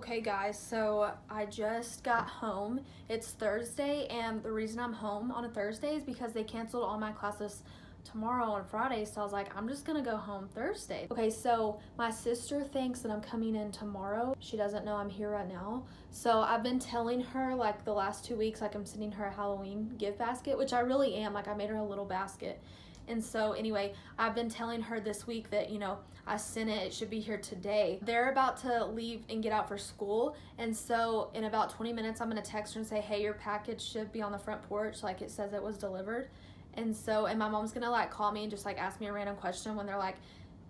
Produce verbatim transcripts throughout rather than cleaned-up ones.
Okay guys, so I just got home. It's Thursday, and the reason I'm home on a Thursday is because they canceled all my classes tomorrow on Friday, so I was like, I'm just gonna go home Thursday. Okay, so my sister thinks that I'm coming in tomorrow. She doesn't know I'm here right now. So I've been telling her like the last two weeks, like I'm sending her a Halloween gift basket, which I really am. Like I made her a little basket. And so anyway, I've been telling her this week that, you know, I sent it, it should be here today. They're about to leave and get out for school. And so in about twenty minutes, I'm gonna text her and say, hey, your package should be on the front porch. Like it says it was delivered. And so, and my mom's gonna like call me and just like ask me a random question when they're like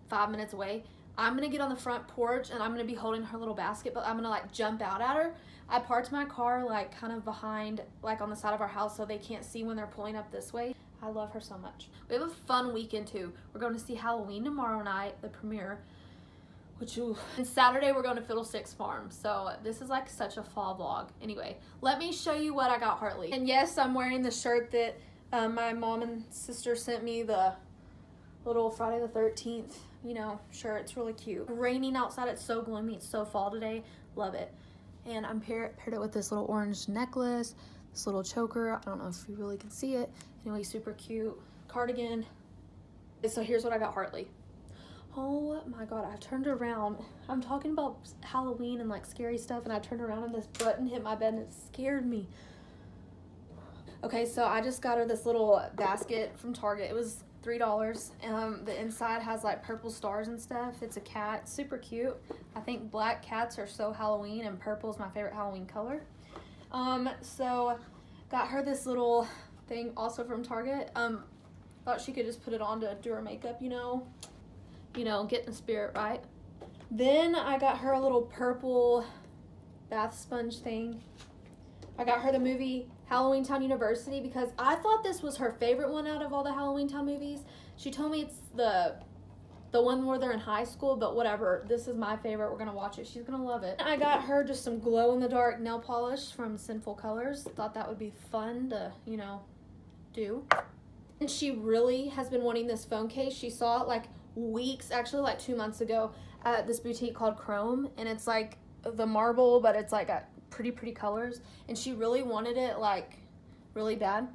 five minutes away. I'm gonna get on the front porch and I'm gonna be holding her little basket, but I'm gonna like jump out at her. I parked my car like kind of behind, like on the side of our house so they can't see when they're pulling up this way. I love her so much. We have a fun weekend too. We're going to see Halloween tomorrow night, the premiere, which, ooh. And Saturday we're going to Fiddlesticks Farm. So this is like such a fall vlog. Anyway, let me show you what I got Hartley. And yes, I'm wearing the shirt that uh, my mom and sister sent me, the little Friday the thirteenth, you know, shirt. It's really cute. Raining outside, it's so gloomy, it's so fall today. Love it. And I'm paired paired it with this little orange necklace, this little choker. I don't know if you really can see it. Anyway, super cute cardigan. So here's what I got Hartley. Oh my God, I turned around. I'm talking about Halloween and like scary stuff, and I turned around and this button hit my bed and it scared me. Okay, so I just got her this little basket from Target. It was three dollars. Um, the inside has like purple stars and stuff. It's a cat, super cute. I think black cats are so Halloween, and purple is my favorite Halloween color. Um, so got her this little thing also from Target. Um, thought she could just put it on to do her makeup, you know, you know, get in the spirit, right? Then I got her a little purple bath sponge thing. I got her the movie Halloweentown University because I thought this was her favorite one out of all the Halloweentown movies. She told me it's the the one where they're in high school, but whatever. This is my favorite. We're gonna watch it. She's gonna love it. I got her just some glow-in-the-dark nail polish from Sinful Colors. Thought that would be fun to, you know, do. And she really has been wanting this phone case. She saw it like weeks, actually like two months ago at this boutique called Chrome. And it's like the marble, but it's like got pretty, pretty colors. And she really wanted it like really bad.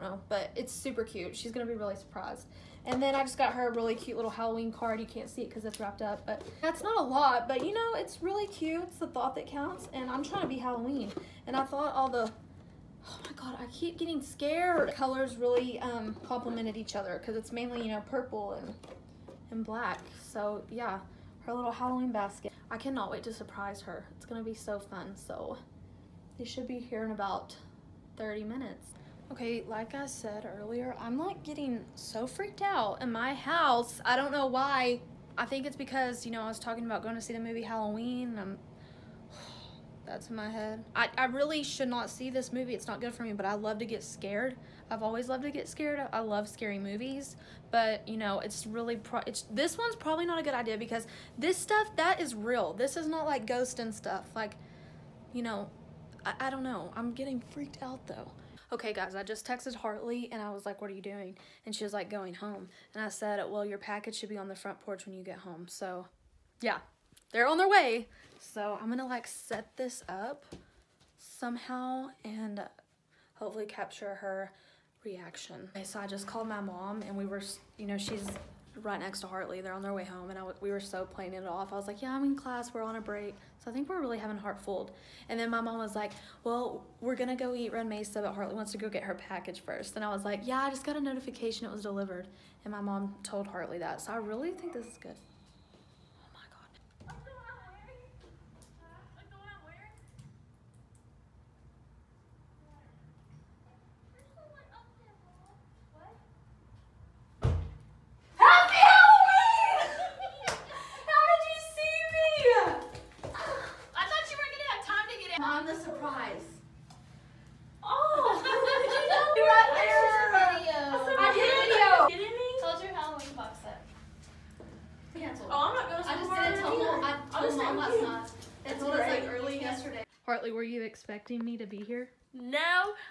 Oh, but it's super cute. She's gonna be really surprised. And then I just got her a really cute little Halloween card. You can't see it because it's wrapped up, but that's not a lot, but you know, it's really cute. It's the thought that counts, and I'm trying to be Halloween. And I thought all the, oh my God, I keep getting scared. Colors really um, complemented each other because it's mainly, you know, purple and, and black. So yeah, her little Halloween basket. I cannot wait to surprise her. It's gonna be so fun. So they should be here in about thirty minutes. Okay, like I said earlier, I'm like getting so freaked out in my house. I don't know why. I think it's because, you know, I was talking about going to see the movie Halloween, and I'm, that's in my head. I, I really should not see this movie. It's not good for me, but I love to get scared. I've always loved to get scared. I love scary movies, but you know, it's really, pro it's, this one's probably not a good idea because this stuff, that is real. This is not like ghost and stuff. Like, you know, I, I don't know. I'm getting freaked out though. Okay guys, I just texted Hartley and I was like, what are you doing? And she was like, going home. And I said, well, your package should be on the front porch when you get home. So yeah, they're on their way. So I'm gonna like set this up somehow and hopefully capture her reaction. Okay, so I just called my mom and we were, you know, she's right next to Hartley. They're on their way home, and I, we were so playing it off. I was like, yeah, I'm in class, we're on a break. So I think we're really having heartful. And then my mom was like, well, we're gonna go eat Red Mesa, but Hartley wants to go get her package first. And I was like, yeah, I just got a notification it was delivered. And my mom told Hartley that. So I really think this is good. Oh my God. Like the one I'm wearing? Like the one I'm wearing? There's the one up there, Mom. What? Mom, the surprise. Oh, did you know you right there? I, I did a video. Kidding me? Told your Halloween box set. Canceled. Oh, I'm not going to. I just didn't tell mom. I told mom last night. It was like early yesterday. Hartley, were you expecting me to be here? No,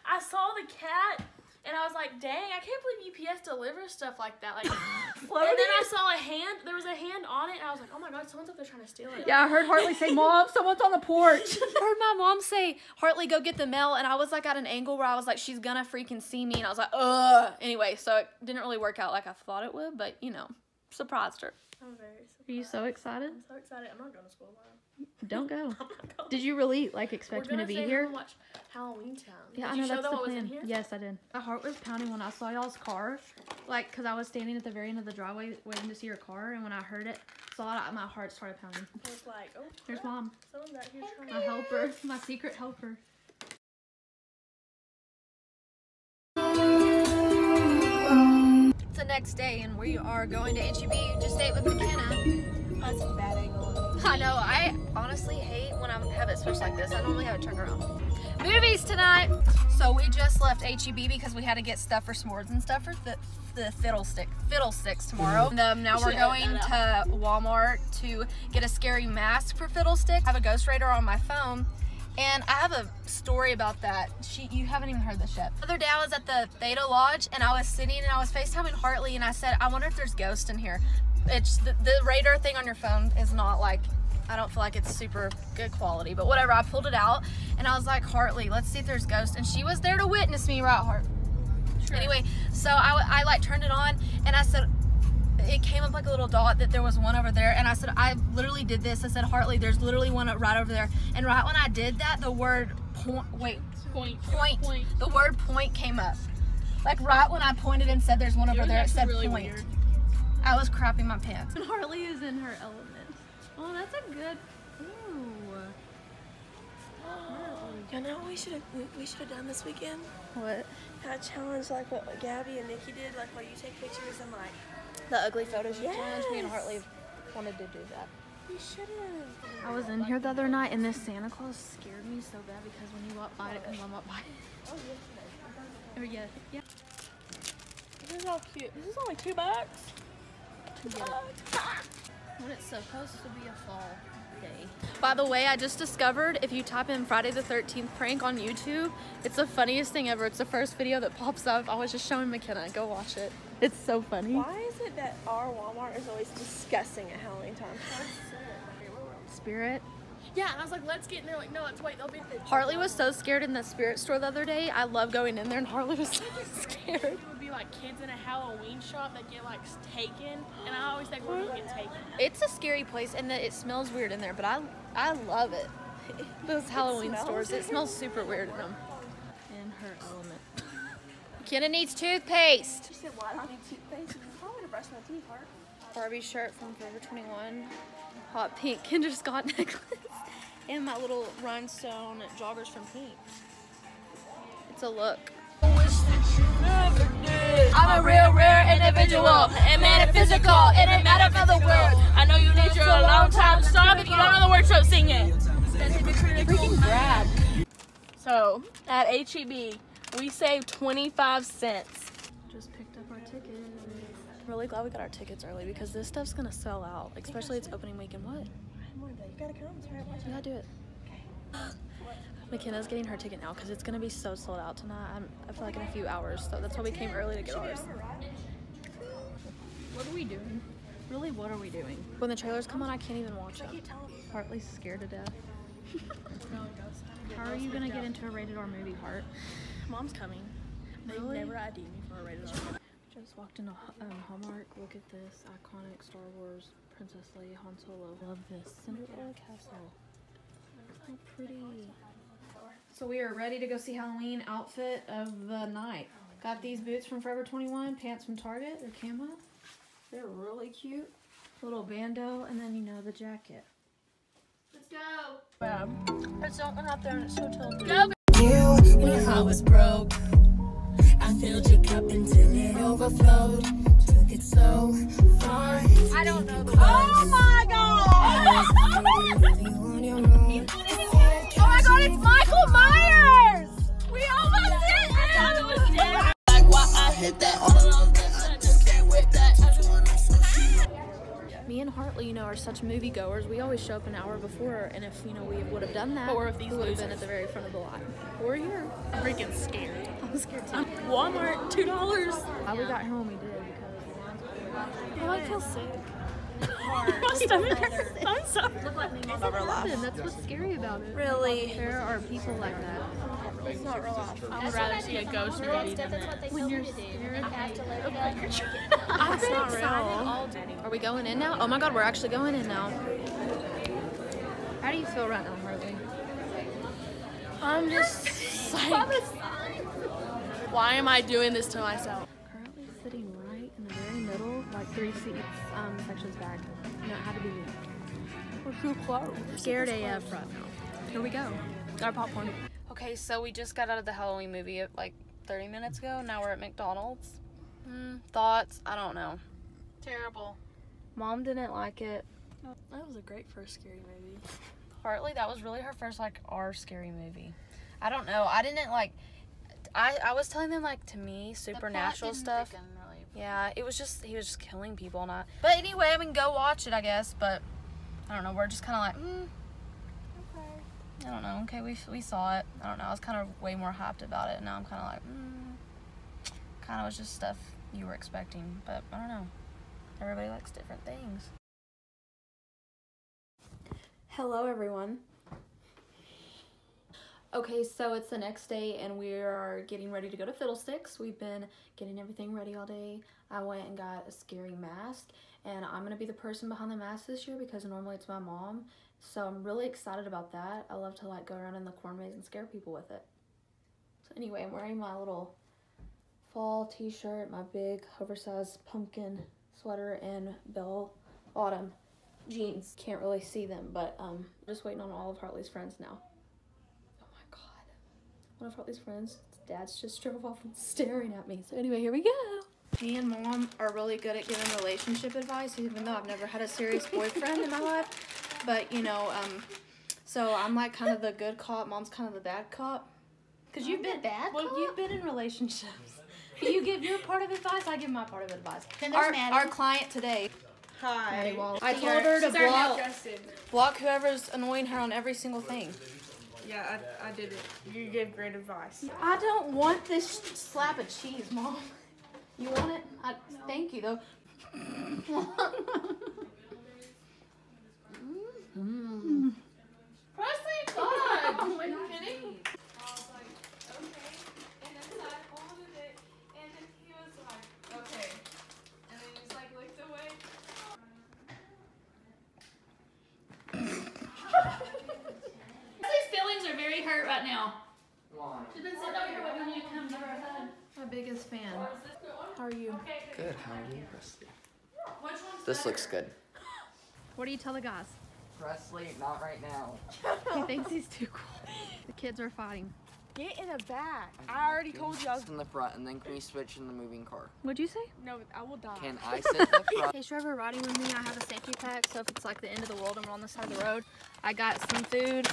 I saw the cat And I was like, dang, I can't believe U P S delivers stuff like that. Like, floating? And then I saw a hand. There was a hand on it, and I was like, oh, my God, someone's up there trying to steal it. Yeah, I heard Hartley say, Mom, someone's on the porch. I heard my mom say, Hartley, go get the mail. And I was, like, at an angle where I was like, she's going to freaking see me. And I was like, ugh. Anyway, so it didn't really work out like I thought it would, but, you know, surprised her. I'm very surprised. Are you so excited? I'm so excited. I'm not going to school tomorrow. Don't go. Don't Did you really, like, expect me to be here? We're going to watch Halloweentown. Yeah, did I know you that's show the plan. Was in here? Yes, I did. My heart was pounding when I saw y'all's car, like, because I was standing at the very end of the driveway waiting to see your car, and when I heard it, saw it, my heart started pounding. I was like, oh, there's Mom. Someone's out here trying My helper. My secret helper. The next day, and we are going to H E B Just ate with McKenna. That's a bad angle. I know. I honestly hate when I have it switched like this. I normally have it turned around. Movies tonight. So we just left H E B because we had to get stuff for s'mores and stuff for th the Fiddlesticks. Fiddlesticks tomorrow. And um, now we're going to Walmart to get a scary mask for Fiddlesticks. I have a Ghost Raider on my phone. And I have a story about that. She, you haven't even heard this yet. The other day I was at the Theta Lodge and I was sitting and I was FaceTiming Hartley and I said, I wonder if there's ghosts in here. It's the, the radar thing on your phone is not like, I don't feel like it's super good quality, but whatever. I pulled it out and I was like, Hartley, let's see if there's ghosts. And she was there to witness me, right, Hart? Sure. Anyway, so I, I like turned it on and I said, it came up like a little dot that there was one over there, and I said, I literally did this. I said, Hartley, there's literally one right over there. And right when I did that, the word point, wait, point, point, point. the word point came up. Like right when I pointed and said, there's one over there, it said really point. Weird. I was crapping my pants. And Hartley is in her element. Oh, that's a good. Ooh. Oh. You know what we should have we, we should have done this weekend? What? That challenge, like what Gabby and Nikki did, like while you take pictures and like. The ugly photos yes. challenge. Me and Hartley wanted to do that. You should have. I was in here the other night, and this Santa Claus scared me so bad because when you walked by it, because I'm up by it. Oh, yesterday. Or yes. Yeah. This is all cute. This is only two bucks. Two bucks. It. When it's supposed to be a fall day. By the way, I just discovered if you type in Friday the thirteenth prank on YouTube, it's the funniest thing ever. It's the first video that pops up. I was just showing McKenna. Go watch it. It's so funny. Why is it that our Walmart is always disgusting at Halloween time? Spirit. Yeah, and I was like, let's get in there. Like, no, let's wait. They'll be. Hartley was so scared in the Spirit store the other day. I love going in there, and Hartley was so scared. It would be like kids in a Halloween shop that get like taken, and I always think, well, we get taken. It's a scary place, and that it smells weird in there, but I, I love it. Those Halloween it stores, weird. It smells super weird in them. In her element. McKenna needs toothpaste. She said, why do I need toothpaste? It's probably to brush my teeth, Hart. Barbie shirt from Forever twenty-one. Hot pink Kendra Scott necklace. And my little rhinestone joggers from Pink. It's a look. I wish that you never did. I'm a real rare individual. And metaphysical. And a matter of the world. I know you need your long time. Stop if you don't know the words, so sing it. Freaking grab. So, at H E B, we saved twenty-five cents. Just picked up our tickets. I'm really glad we got our tickets early because this stuff's gonna sell out, especially it's opening weekend. What? You gotta come. You gotta do it. Okay. McKenna's getting her ticket now because it's gonna be so sold out tonight. I'm, I feel like in a few hours, so that's why we came early to get ours. What are we doing? Really, what are we doing? When the trailers come on, I can't even watch them. Hartley's scared to death. How are you gonna get into a rated R movie, Hart? Mom's coming. They really? Never I D me for a rated R. Just walked into um, Hallmark. Look at this iconic Star Wars Princess Leia Han Solo. Love this. Cinderella Castle. So pretty. So we are ready to go see Halloween outfit of the night. Got these boots from Forever twenty-one, pants from Target. They're camo. They're really cute. Little bandeau, and then you know the jacket. Let's go. Um, it's open out there and it's so tilted. Go. You, when I was broke. I filled your cup until it overflowed. Took it so far. I don't know. Oh my God! Oh my God! It's Michael Myers. We almost hit him. Like why I hit that all along. I just can't with that. Me and Hartley, you know, are such moviegoers. We always show up an hour before, and if you know we would have done that, or if these would have been at the very front of the lot. We're here. I'm freaking scared. Oscar too. Walmart, two dollars. How we got home, we did because oh, I feel sick. My stomach hurts. I'm so. That's what's scary about it. Really, there are people like that. It's not real life. I would rather see a ghost movie than that. When you're scared, that's not real. Are we going in now? Oh my God, we're actually going in now. How do you feel right now, Harley? I'm just psyched. Why am I doing this to myself? Currently sitting right in the very middle, like three seats, um, sections back. You know, how to be moved. We're too close. Scared A F right now. Here we go. Our popcorn. Okay, so we just got out of the Halloween movie like thirty minutes ago. Now we're at McDonald's. Mm, thoughts? I don't know. Terrible. Mom didn't like it. That was a great first scary movie. Partly, that was really her first like our scary movie. I don't know. I didn't like. I I was telling them like to me supernatural stuff. Really yeah, it was just he was just killing people and I. But anyway, I mean go watch it I guess. But I don't know. We're just kind of like. Mm. Okay. I don't know. Okay, we we saw it. I don't know. I was kind of way more hyped about it. And now I'm kind of like. Mm. Kind of was just stuff you were expecting, but I don't know. Everybody likes different things. Hello everyone. Okay, so it's the next day and we are getting ready to go to Fiddlesticks. We've been getting everything ready all day. I went and got a scary mask and I'm gonna be the person behind the mask this year because normally it's my mom. So I'm really excited about that. I love to like go around in the corn maze and scare people with it. So anyway, I'm wearing my little fall t-shirt, my big oversized pumpkin sweater and Belle Autumn jeans. Can't really see them, but um just waiting on all of Hartley's friends now. Oh my God, one of Hartley's friends, dad's just drove off and staring at me. So anyway, here we go. Me and mom are really good at giving relationship advice, even though I've never had a serious boyfriend in my life. But you know, um so I'm like kind of the good cop, mom's kind of the bad cop. Because you've been bad. Well, cop? You've been in relationships. You give your part of advice, I give my part of advice. Then there's our, our client today. Hi. I told her to block, block whoever's annoying her on every single thing. Yeah, I, I did it. You gave great advice. I don't want this slab of cheese, Mom. You want it? I, no. Thank you, though. mm. Presley, God! Are you kidding? Right now. She's been sitting over here waiting you to come give her a hug. My biggest fan. How are you? Good. How are you, Presley? Which one's this better? Looks good. What do you tell the guys? Presley, not right now. He thinks he's too cool. The kids are fighting. Get in the back. I already told you I was in the front, and then can we switch in the moving car? What'd you say? No, I will die. Can I sit in the front? Hey, Trevor, riding with me, I have a safety pack, so if it's like the end of the world and we're on the side of the road, I got some food.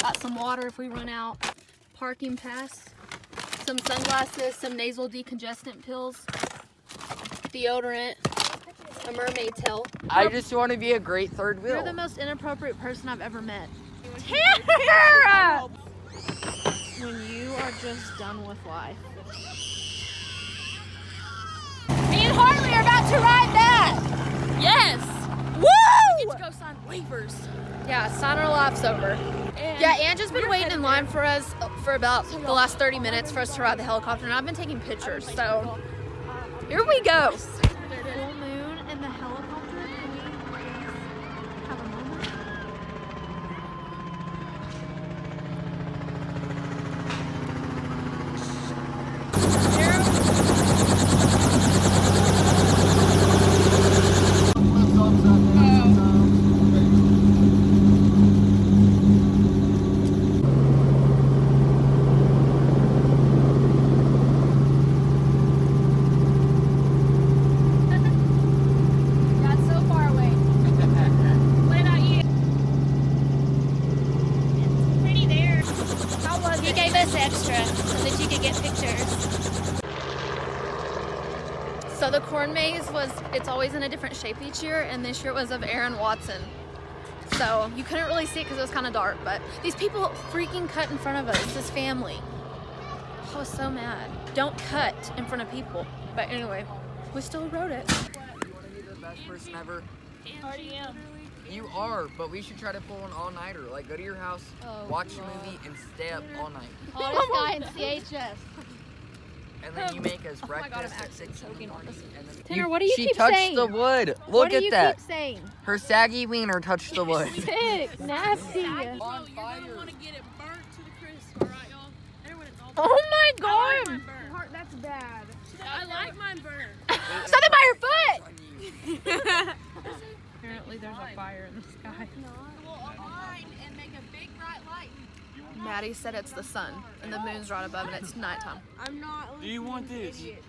Got some water if we run out, parking pass, some sunglasses, some nasal decongestant pills, deodorant, a mermaid tail. I just want to be a great third wheel. You're the most inappropriate person I've ever met. Tara! When you are just done with life. Me and Harley are about to ride that! Yes! Woo! We get to go sign waivers. Yeah, sign our lives over. And yeah, Angie's been waiting in line for us for about the last thirty minutes for us to ride the helicopter, and I've been taking pictures, so here we go. Full moon and the helicopter, can we please have a moment? So the corn maze was, it's always in a different shape each year, and this year it was of Aaron Watson. So you couldn't really see it because it was kind of dark, but these people freaking cut in front of us, this family. I was so mad. Don't cut in front of people. But anyway, we still wrote it. You want to be the best person ever? Already am. You are, but we should try to pull an all-nighter. Like, go to your house, oh, watch God. a movie, and stay up all night. Hottest guy in C H S. And then you make us oh breakfast God, at six in the morning. Tanner, what do you she keep saying? She touched the wood. Look what do at you that. Keep saying? Her saggy wiener touched the wood. Sick, nasty. You're going to want to get it burnt to the crisp, all right, y'all? Oh my God. I like mine burnt. That's bad. I like mine burnt. Something by your foot. Apparently there's a fire in the sky. And make a big bright light. Maddie said it's the sun, and the moon's right above, and it's nighttime. I'm not. Do you want this? It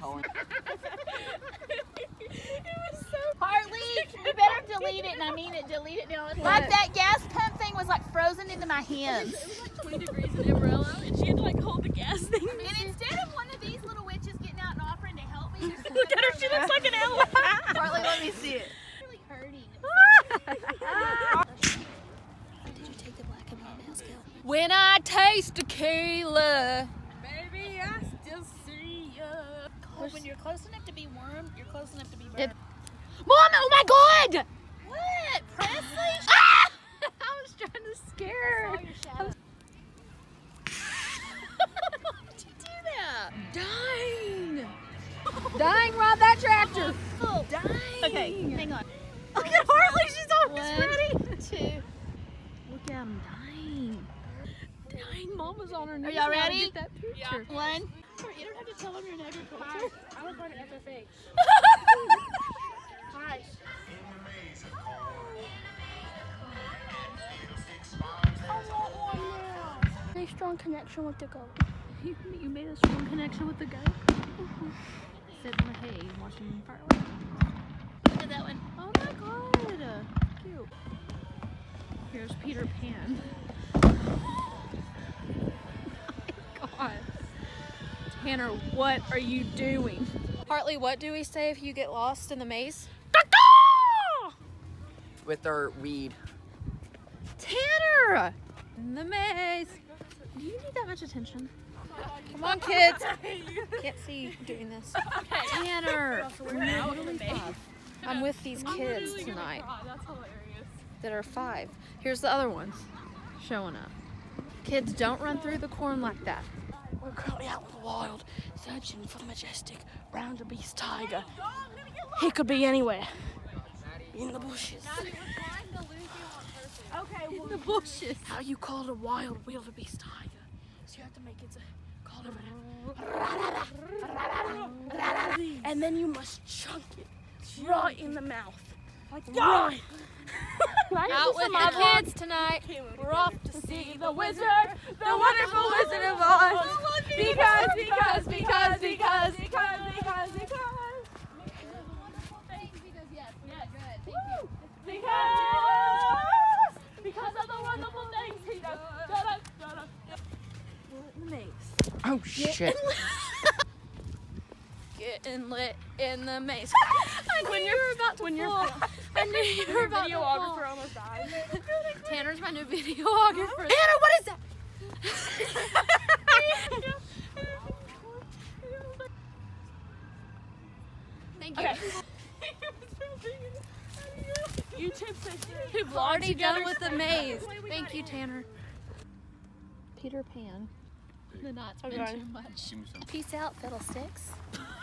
was so. Hartley, you better delete it, and I mean it. Delete it now. Like that gas pump thing was like frozen into my hands. It was like twenty degrees in Amarillo, and she had to like hold the gas thing. And instead of one of these little witches getting out and offering to help me, look at her. She looks like an elephant. Hartley, let me see it. Really hurting. Did you take the black and white nail scale? When I taste tequila, baby, I still see ya. Well, when you're close enough to be warm, you're close enough to be burned. It, Mom, oh my God! What? Presley? Ah! I was trying to scare her. I saw your shadow. Why did you do that? Dying. Dying, ride that tractor. Oh, dying. Okay, hang on. Look at Hartley, she's always ready. One, two. Look at him dying. Dying, Mom was on her knees. Are y'all ready? That yeah. One. You don't have to tell them you're in agriculture. I was born in F F A. Hi. I want strong connection with the goat. You, you made a strong connection with the goat? Mm-hmm. Sitting in the hay, watching fireworks. Look at that one. Oh my God. Cute. Here's Peter Pan. God. Tanner, what are you doing? Hartley, what do we say if you get lost in the maze? With our weed. Tanner! In the maze. Do you need that much attention? Come on, kids. Can't see you doing this. Okay. Tanner, I'm with these kids tonight that are five. Here's the other ones showing up. Kids, don't run through the corn like that. We're currently out in the wild, searching for the majestic brown-to-beast tiger. He could be anywhere. In the bushes. In the bushes. How you call a wild wildebeest tiger? So you have to make it a call of it. And then you must chunk it right in the mouth. Like right. Out with the kids tonight. We're off to see the wizard, the wonderful Wizard of Oz. Because, because, because, because, because, because, because. Wonderful things because yes, good. Because, because of the wonderful things he does. Shut up, shut up. We're in the maze. Oh shit. Getting lit in the maze. I knew when you were about to when fall. You're, I knew you were about to fall. Videographer almost died. Tanner's my new videographer. Tanner, what is that? Thank you. Okay. YouTube session. We're already done with the maze. Thank you, Tanner. Peter Pan. The knots are too much. Peace out, Fiddlesticks.